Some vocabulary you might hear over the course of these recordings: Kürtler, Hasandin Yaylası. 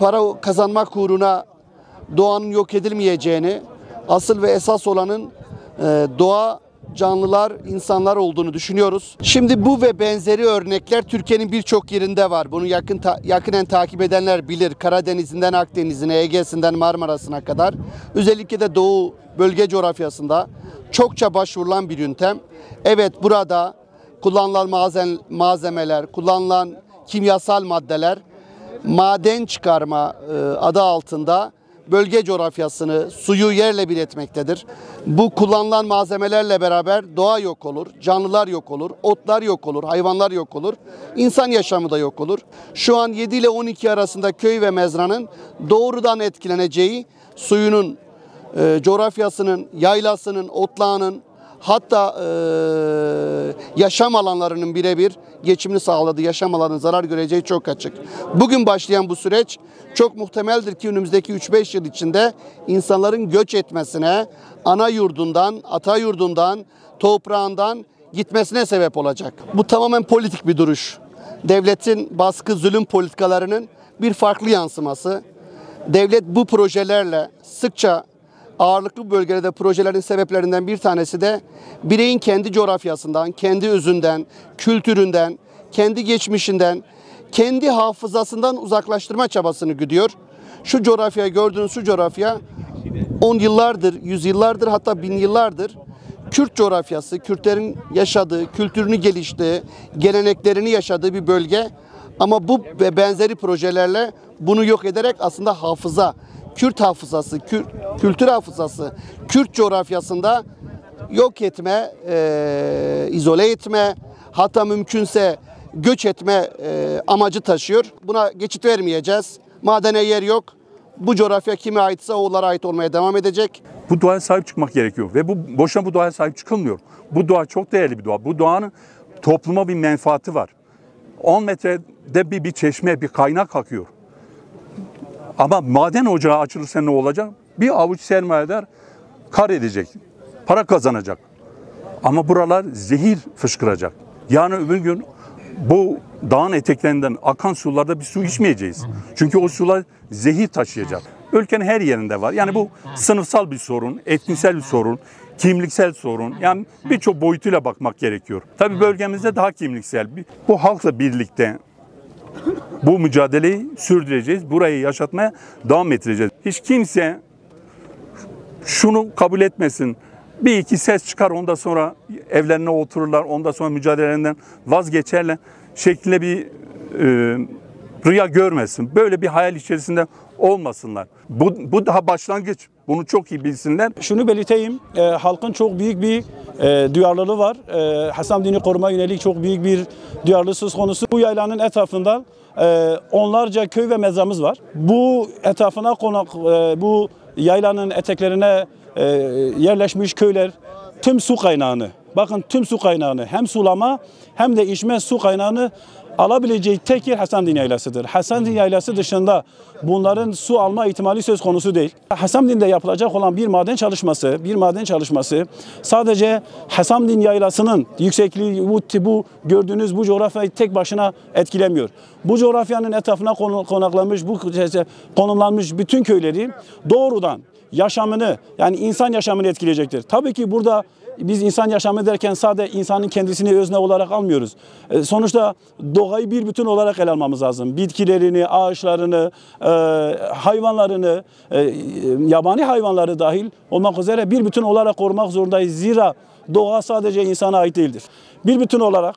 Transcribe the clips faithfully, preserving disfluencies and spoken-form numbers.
para kazanmak uğruna doğanın yok edilmeyeceğini, asıl ve esas olanın doğa, canlılar, insanlar olduğunu düşünüyoruz. Şimdi bu ve benzeri örnekler Türkiye'nin birçok yerinde var. Bunu yakın ta yakinen takip edenler bilir. Karadeniz'inden Akdeniz'ine, Ege'sinden Marmara'sına kadar. Özellikle de Doğu bölge coğrafyasında çokça başvurulan bir yöntem. Evet, burada kullanılan malzem malzemeler, kullanılan kimyasal maddeler, maden çıkarma e, adı altında bölge coğrafyasını, suyu yerle bir etmektedir. Bu kullanılan malzemelerle beraber doğa yok olur, canlılar yok olur, otlar yok olur, hayvanlar yok olur, insan yaşamı da yok olur. Şu an yedi ile on iki arasında köy ve mezranın doğrudan etkileneceği, suyunun, e, coğrafyasının, yaylasının, otlağının, hatta e, yaşam alanlarının birebir geçimini sağladığı, yaşam alanının zarar göreceği çok açık. Bugün başlayan bu süreç çok muhtemeldir ki önümüzdeki üç beş yıl içinde insanların göç etmesine, ana yurdundan, ata yurdundan, toprağından gitmesine sebep olacak. Bu tamamen politik bir duruş. Devletin baskı, zulüm politikalarının bir farklı yansıması. Devlet bu projelerle sıkça ağırlıklı bölgelerde projelerin sebeplerinden bir tanesi de bireyin kendi coğrafyasından, kendi özünden, kültüründen, kendi geçmişinden, kendi hafızasından uzaklaştırma çabasını güdüyor. Şu coğrafya, gördüğünüz şu coğrafya on yıllardır, yüzyıllardır, hatta bin yıllardır Kürt coğrafyası, Kürtlerin yaşadığı, kültürünü geliştiği, geleneklerini yaşadığı bir bölge. Ama bu ve benzeri projelerle bunu yok ederek aslında hafıza, Kürt hafızası, Kürt, kültür hafızası, Kürt coğrafyasında yok etme, e, izole etme, hatta mümkünse göç etme e, amacı taşıyor. Buna geçit vermeyeceğiz. Madene yer yok. Bu coğrafya kime aitse onlara ait olmaya devam edecek. Bu doğaya sahip çıkmak gerekiyor ve bu boşuna bu doğaya sahip çıkılmıyor. Bu doğa çok değerli bir doğa. Bu doğanın topluma bir menfaati var. on metrede bir, bir çeşme, bir kaynak akıyor. Ama maden ocağı açılırsa ne olacak? Bir avuç sermayedar kar edecek, para kazanacak. Ama buralar zehir fışkıracak. Yani öbür gün bu dağın eteklerinden akan sularda bir su içmeyeceğiz. Çünkü o sular zehir taşıyacak. Ülkenin her yerinde var. Yani bu sınıfsal bir sorun, etnisel bir sorun, kimliksel sorun. Yani birçok boyutuyla bakmak gerekiyor. Tabii bölgemizde daha kimliksel. Bu halkla birlikte bu mücadeleyi sürdüreceğiz. Burayı yaşatmaya devam edeceğiz. Hiç kimse şunu kabul etmesin. Bir iki ses çıkar, ondan sonra evlerine otururlar, ondan sonra mücadelelerinden vazgeçerler şeklinde bir e, rüya görmesin. Böyle bir hayal içerisinde olmasınlar. Bu, bu daha başlangıç. Bunu çok iyi bilsinler. Şunu belirteyim, e, halkın çok büyük bir e, duyarlılığı var. E, Hasandin'i koruma yönelik çok büyük bir duyarlılığı söz konusu. Bu yaylanın etrafında e, onlarca köy ve mezramız var. Bu etrafına konak, e, bu yaylanın eteklerine e, yerleşmiş köyler tüm su kaynağını, bakın tüm su kaynağını, hem sulama hem de içme su kaynağını alabileceği tek yer Hasandin Yaylası'dır. Hasandin Yaylası dışında bunların su alma ihtimali söz konusu değil. Hasandin'de yapılacak olan bir maden çalışması, bir maden çalışması sadece Hasandin Yaylası'nın yüksekliği, bu, bu gördüğünüz bu coğrafyayı tek başına etkilemiyor. Bu coğrafyanın etrafına konaklamış, bu konumlanmış bütün köyleri doğrudan yaşamını, yani insan yaşamını etkileyecektir. Tabii ki burada biz insan yaşamı derken sadece insanın kendisini özne olarak almıyoruz. Sonuçta doğayı bir bütün olarak ele almamız lazım. Bitkilerini, ağaçlarını, hayvanlarını, yabani hayvanları dahil olmak üzere bir bütün olarak korumak zorundayız. Zira doğa sadece insana ait değildir. Bir bütün olarak,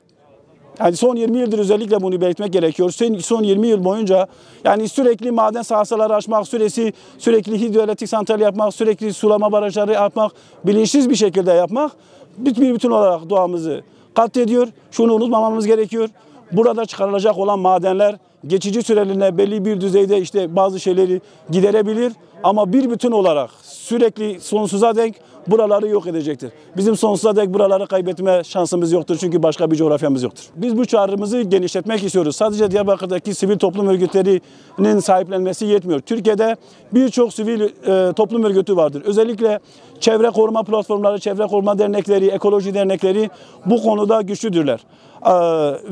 yani son yirmi yıldır özellikle bunu belirtmek gerekiyor. Son yirmi yıl boyunca yani sürekli maden sahaları açmak, sürekli, sürekli hidroelektrik santral yapmak, sürekli sulama barajları yapmak, bilinçsiz bir şekilde yapmak bir bütün olarak doğamızı katlediyor. Şunu unutmamamız gerekiyor. Burada çıkarılacak olan madenler geçici süreliğine belli bir düzeyde işte bazı şeyleri giderebilir ama bir bütün olarak sürekli sonsuza denk buraları yok edecektir. Bizim sonsuza dek buraları kaybetme şansımız yoktur çünkü başka bir coğrafyamız yoktur. Biz bu çağrımızı genişletmek istiyoruz. Sadece Diyarbakır'daki sivil toplum örgütlerinin sahiplenmesi yetmiyor. Türkiye'de birçok sivil e, toplum örgütü vardır. Özellikle çevre koruma platformları, çevre koruma dernekleri, ekoloji dernekleri bu konuda güçlüdürler. E,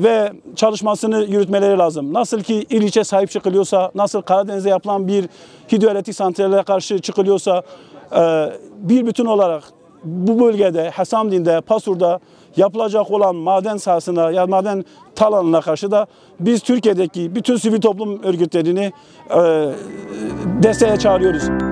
ve çalışmasını yürütmeleri lazım. Nasıl ki İliç'e sahip çıkılıyorsa, nasıl Karadeniz'de yapılan bir hidroelektrik santrale karşı çıkılıyorsa, bir bütün olarak bu bölgede, Hasandin'de, Pasur'da yapılacak olan maden sahasına ya maden tal alanına karşı da biz Türkiye'deki bütün sivil toplum örgütlerini desteğe çağırıyoruz.